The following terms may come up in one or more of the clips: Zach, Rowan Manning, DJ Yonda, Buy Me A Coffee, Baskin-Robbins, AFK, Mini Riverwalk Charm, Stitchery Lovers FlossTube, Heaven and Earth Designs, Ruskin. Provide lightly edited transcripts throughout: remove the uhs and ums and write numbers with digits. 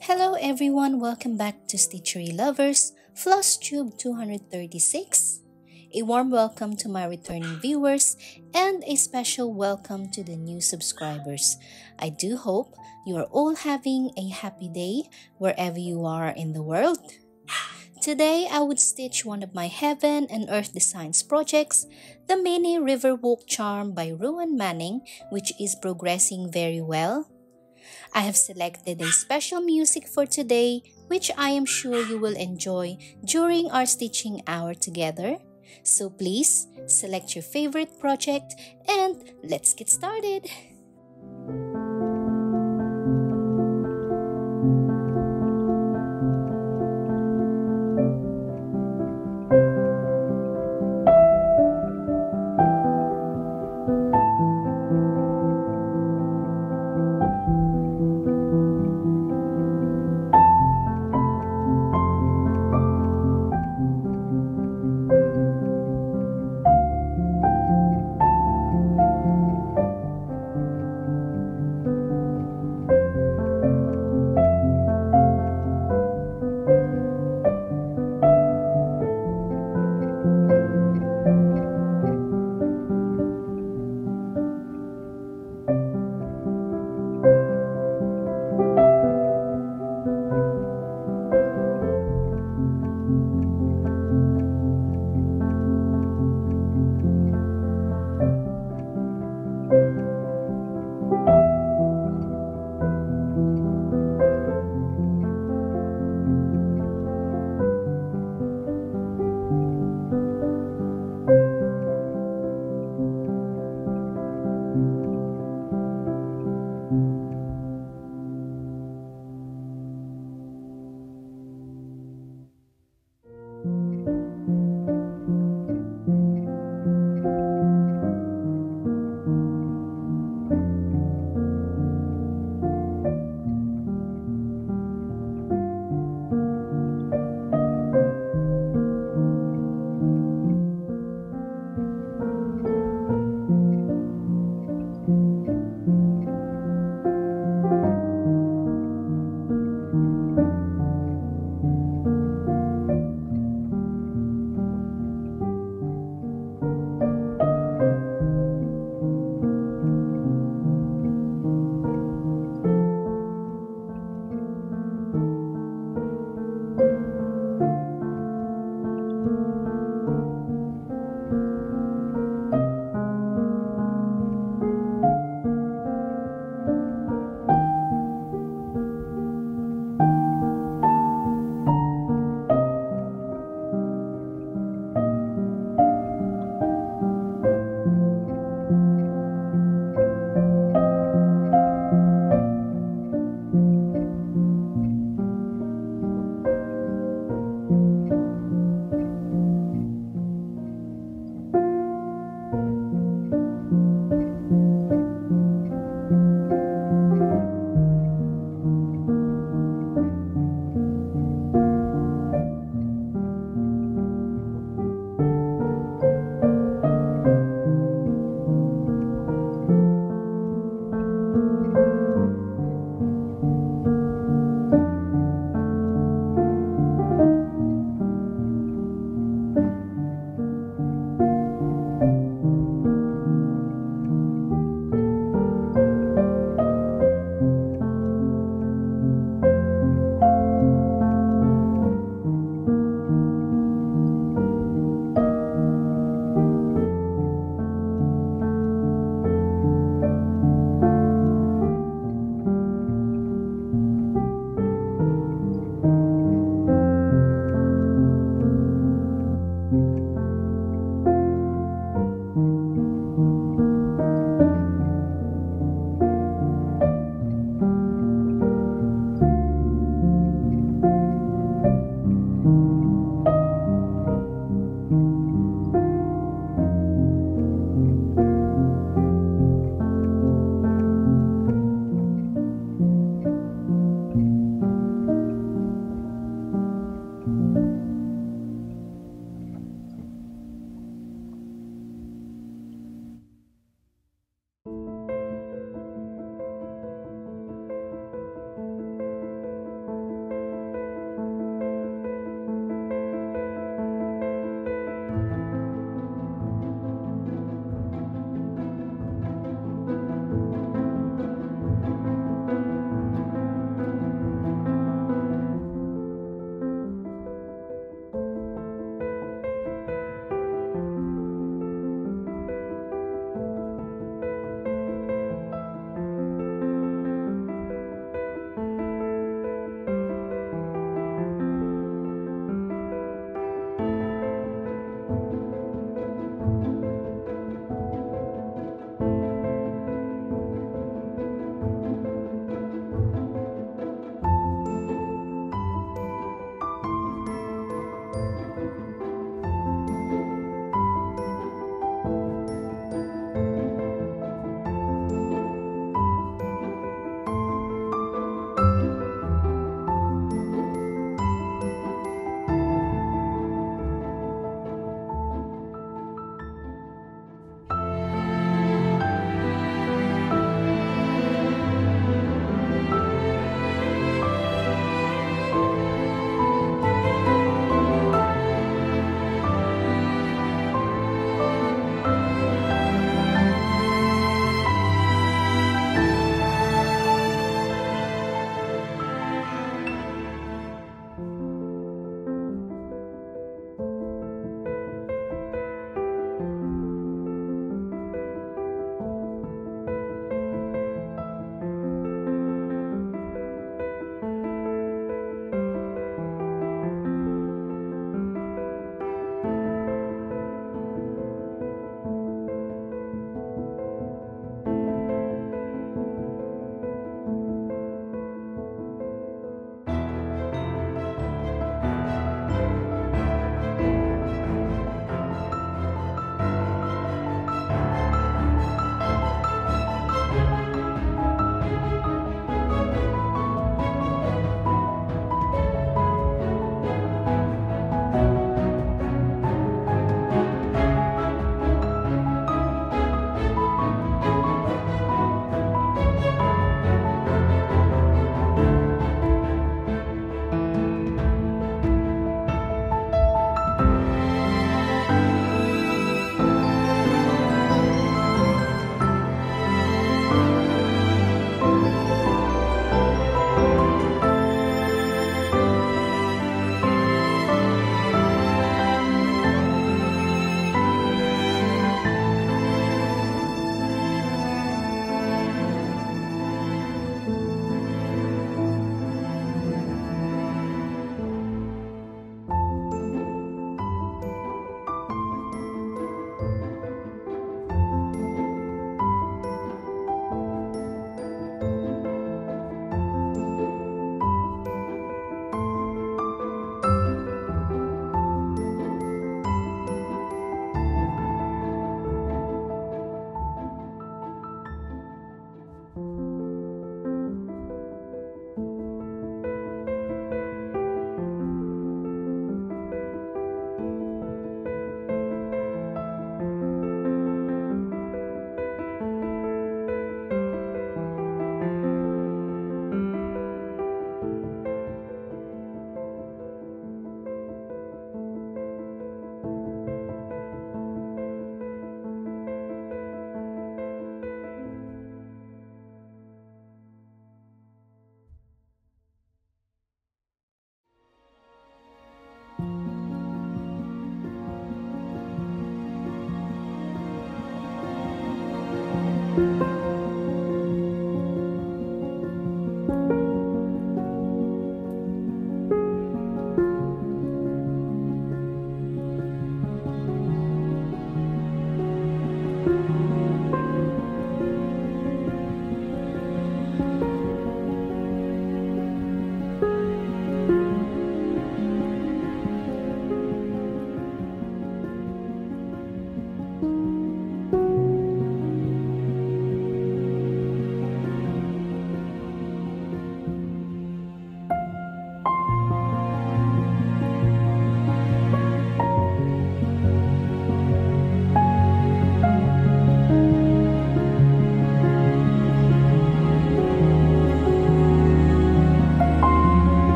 Hello everyone, welcome back to Stitchery Lovers FlossTube 236. A warm welcome to my returning viewers and a special welcome to the new subscribers. I do hope you are all having a happy day wherever you are in the world. Today, I would stitch one of my Heaven and Earth Designs projects, the Mini Riverwalk Charm by Rowan Manning, which is progressing very well. I have selected a special music for today, which I am sure you will enjoy during our stitching hour together. So please, select your favorite project and let's get started!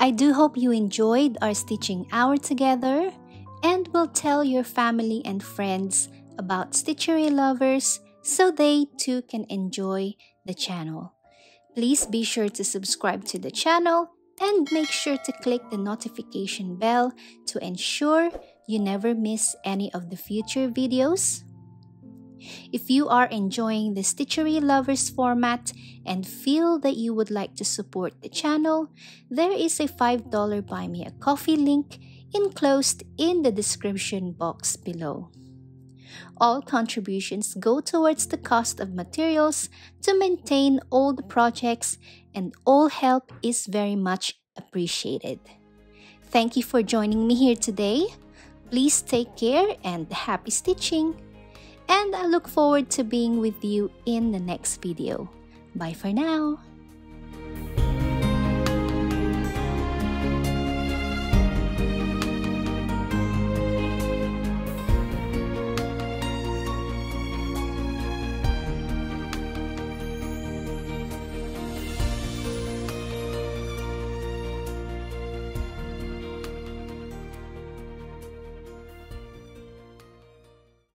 I do hope you enjoyed our stitching hour together and will tell your family and friends about Stitchery Lovers so they too can enjoy the channel. Please be sure to subscribe to the channel and make sure to click the notification bell to ensure you never miss any of the future videos. If you are enjoying the Stitchery Lovers format and feel that you would like to support the channel, there is a $5 Buy Me a Coffee link enclosed in the description box below. All contributions go towards the cost of materials to maintain all the projects, and all help is very much appreciated. Thank you for joining me here today. Please take care and happy stitching! And I look forward to being with you in the next video. Bye for now!